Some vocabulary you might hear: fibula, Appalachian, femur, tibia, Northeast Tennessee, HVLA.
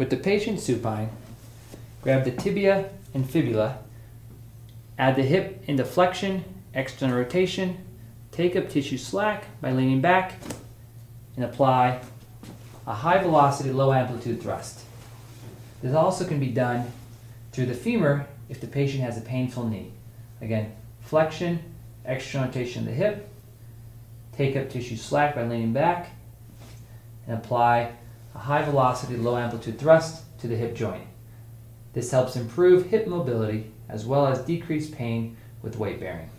With the patient supine, grab the tibia and fibula, add the hip into flexion, external rotation, take up tissue slack by leaning back, and apply a high velocity, low amplitude thrust. This also can be done through the femur if the patient has a painful knee. Again, flexion, external rotation of the hip, take up tissue slack by leaning back, and apply a high velocity, low amplitude thrust to the hip joint. This helps improve hip mobility as well as decrease pain with weight bearing.